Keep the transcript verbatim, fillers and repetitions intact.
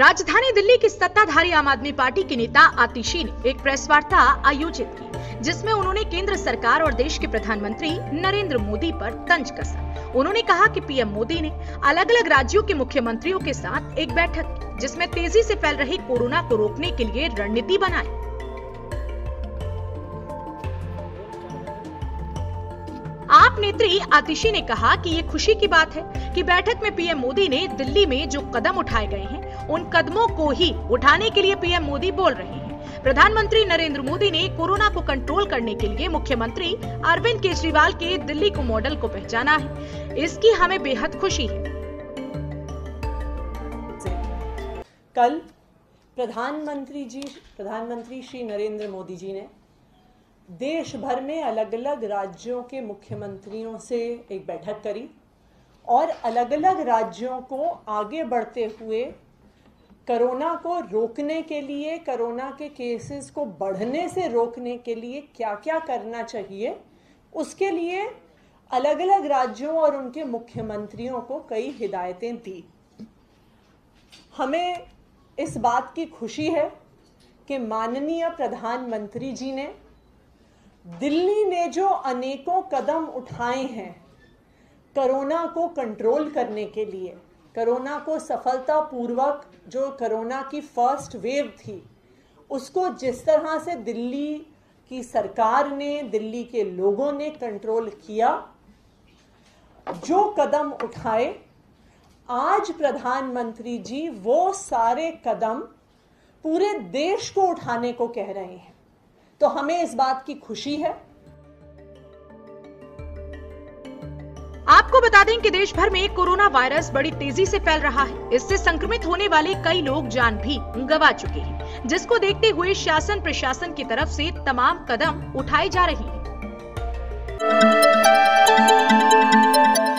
राजधानी दिल्ली की सत्ताधारी आम आदमी पार्टी के नेता आतिशी ने एक प्रेस वार्ता आयोजित की, जिसमें उन्होंने केंद्र सरकार और देश के प्रधानमंत्री नरेंद्र मोदी पर तंज कसा। उन्होंने कहा कि पीएम मोदी ने अलग अलग राज्यों के मुख्यमंत्रियों के साथ एक बैठक की, जिसमें तेजी से फैल रही कोरोना को रोकने के लिए रणनीति बनाई। आप नेत्री आतिशी ने कहा कि ये खुशी की बात है कि बैठक में पीएम मोदी ने दिल्ली में जो कदम उठाए गए हैं, उन कदमों को ही उठाने के लिए पीएम मोदी बोल रहे हैं। प्रधानमंत्री नरेंद्र मोदी ने कोरोना को कंट्रोल करने के लिए मुख्यमंत्री अरविंद केजरीवाल के दिल्ली को मॉडल को पहचाना है, इसकी हमें बेहद खुशी है। कल प्रधानमंत्री जी प्रधानमंत्री श्री नरेंद्र मोदी जी ने देश भर में अलग अलग राज्यों के मुख्यमंत्रियों से एक बैठक करी और अलग अलग राज्यों को आगे बढ़ते हुए कोरोना को रोकने के लिए, कोरोना के केसेस को बढ़ने से रोकने के लिए क्या क्या करना चाहिए, उसके लिए अलग अलग राज्यों और उनके मुख्यमंत्रियों को कई हिदायतें दी। हमें इस बात की खुशी है कि माननीय प्रधानमंत्री जी ने दिल्ली में जो अनेकों कदम उठाए हैं कोरोना को कंट्रोल करने के लिए, कोरोना को सफलतापूर्वक, जो कोरोना की फर्स्ट वेव थी उसको जिस तरह से दिल्ली की सरकार ने, दिल्ली के लोगों ने कंट्रोल किया, जो कदम उठाए, आज प्रधानमंत्री जी वो सारे कदम पूरे देश को उठाने को कह रहे हैं, तो हमें इस बात की खुशी है। आपको बता दें कि देश भर में कोरोना वायरस बड़ी तेजी से फैल रहा है। इससे संक्रमित होने वाले कई लोग जान भी गंवा चुके हैं, जिसको देखते हुए शासन प्रशासन की तरफ से तमाम कदम उठाए जा रहे हैं।